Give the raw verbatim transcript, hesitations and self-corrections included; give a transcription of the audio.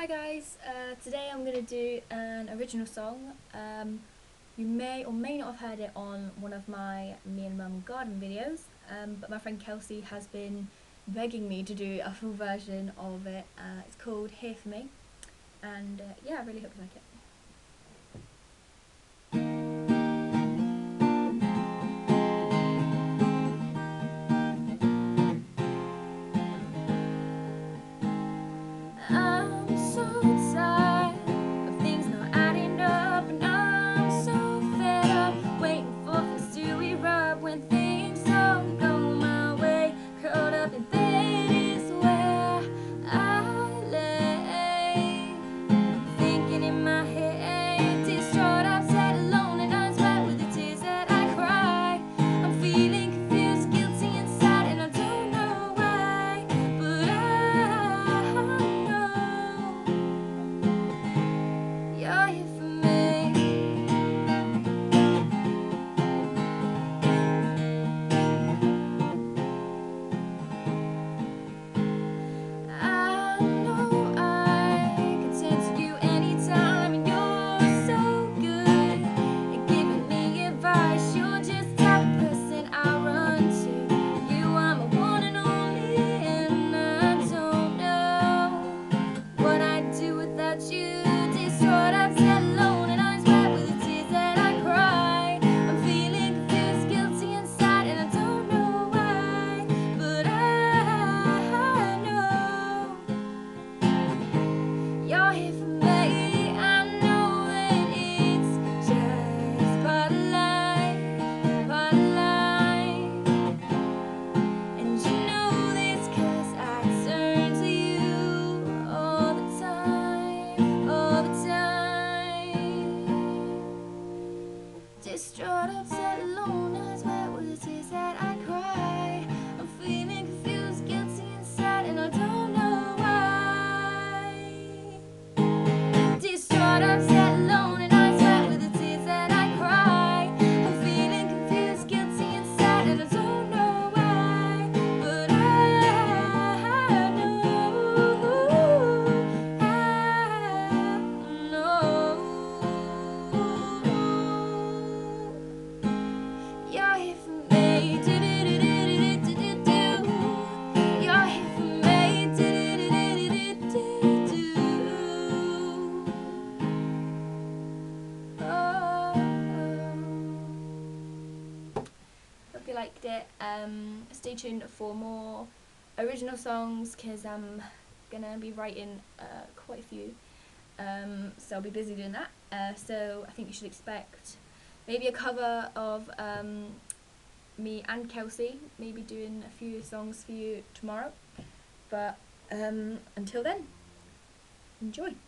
Hi guys, uh, today I'm going to do an original song. Um, you may or may not have heard it on one of my Me and Mum garden videos, um, but my friend Kelsey has been begging me to do a full version of it. Uh, it's called Here For Me, and uh, yeah, I really hope you like it. Distraught, upset, alone, I sweat with the tears that I cry. I'm feeling confused, guilty inside, and I don't know why. Distraught, upset, alone, and I sweat with the tears that I cry. I'm feeling confused, guilty inside, and I don't know why. But I know, I know. You're here for me, do do do do do do do. You're here for me, do do do do do do. Oh. Hope you liked it. Um, stay tuned for more original songs because I'm gonna be writing uh, quite a few. Um, so I'll be busy doing that. Uh, so I think you should expect maybe a cover of um, me and Kelsey, maybe doing a few songs for you tomorrow. But um, until then, enjoy.